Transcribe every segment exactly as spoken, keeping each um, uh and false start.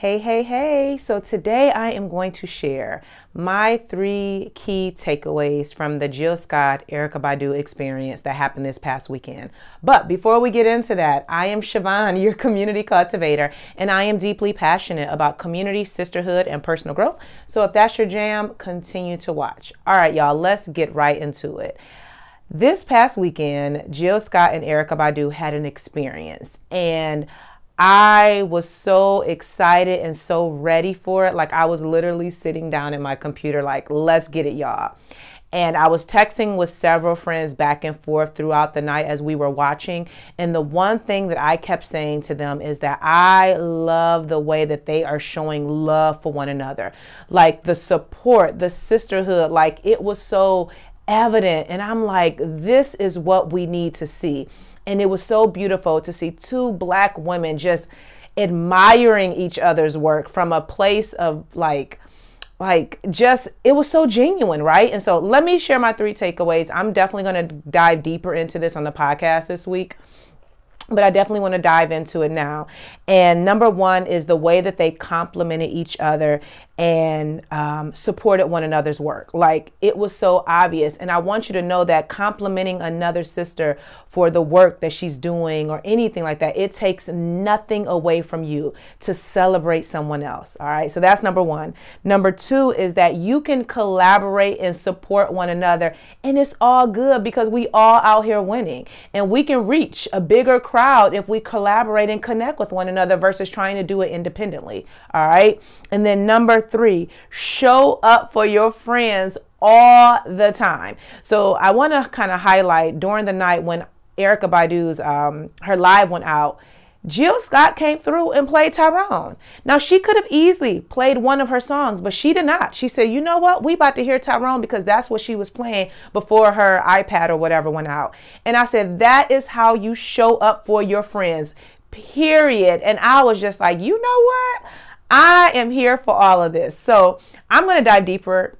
Hey, hey, hey. So today I am going to share my three key takeaways from the Jill Scott, Erykah Badu experience that happened this past weekend. But before we get into that, I am Siobhan, your community cultivator, and I am deeply passionate about community, sisterhood, and personal growth. So if that's your jam, continue to watch. All right, y'all, let's get right into it. This past weekend, Jill Scott and Erykah Badu had an experience, and I was so excited and so ready for it. Like, I was literally sitting down at my computer like, let's get it, y'all. And I was texting with several friends back and forth throughout the night as we were watching. And the one thing that I kept saying to them is that I love the way that they are showing love for one another. Like, the support, the sisterhood, like, it was so evident. And I'm like, this is what we need to see. And it was so beautiful to see two Black women just admiring each other's work from a place of like, like just, it was so genuine, right? And so let me share my three takeaways. I'm definitely going to dive deeper into this on the podcast this week, but I definitely want to dive into it now. And number one is the way that they complemented each other and um, supported one another's work. Like, it was so obvious. And I want you to know that complimenting another sister for the work that she's doing or anything like that, it takes nothing away from you to celebrate someone else. All right. So that's number one. Number two is that you can collaborate and support one another. And it's all good because we all out here winning, and we can reach a bigger crowd if we collaborate and connect with one another versus trying to do it independently. All right. And then number three, show up for your friends all the time. So I want to kind of highlight during the night when Erykah Badu's, um, her live went out, Jill Scott came through and played Tyrone. Now, she could have easily played one of her songs, but she did not. She said, you know what? We about to hear Tyrone because that's what she was playing before her iPad or whatever went out. And I said, that is how you show up for your friends, period. And I was just like, you know what? I am here for all of this. So I'm going to dive deeper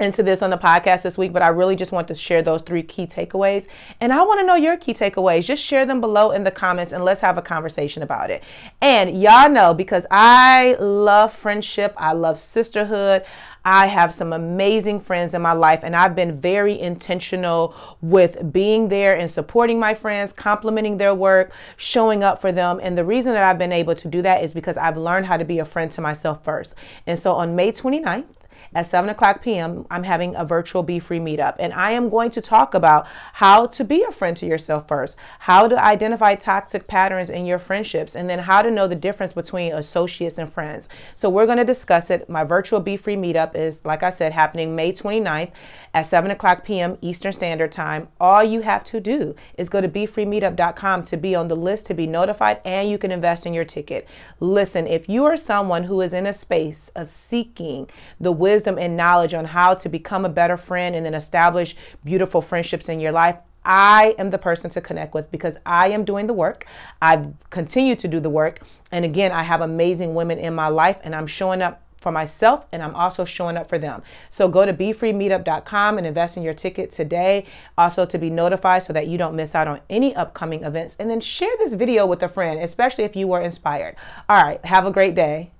into this on the podcast this week, but I really just want to share those three key takeaways. And I want to know your key takeaways. Just share them below in the comments and let's have a conversation about it. And y'all know, because I love friendship, I love sisterhood, I have some amazing friends in my life, and I've been very intentional with being there and supporting my friends, complimenting their work, showing up for them. And the reason that I've been able to do that is because I've learned how to be a friend to myself first. And so on May twenty-ninth, at seven o'clock p m, I'm having a virtual Be Free Meetup, and I am going to talk about how to be a friend to yourself first, how to identify toxic patterns in your friendships, and then how to know the difference between associates and friends. So we're going to discuss it. My virtual Be Free Meetup is, like I said, happening May twenty-ninth at seven o'clock p m Eastern Standard Time. All you have to do is go to Be Free Meetup dot com to be on the list, to be notified, and you can invest in your ticket. Listen, if you are someone who is in a space of seeking the wisdom and knowledge on how to become a better friend and then establish beautiful friendships in your life, I am the person to connect with, because I am doing the work. I've continued to do the work. And again, I have amazing women in my life, and I'm showing up for myself, and I'm also showing up for them. So go to Be Free Meetup dot com and invest in your ticket today, also to be notified so that you don't miss out on any upcoming events. And then share this video with a friend, especially if you were inspired. All right, have a great day.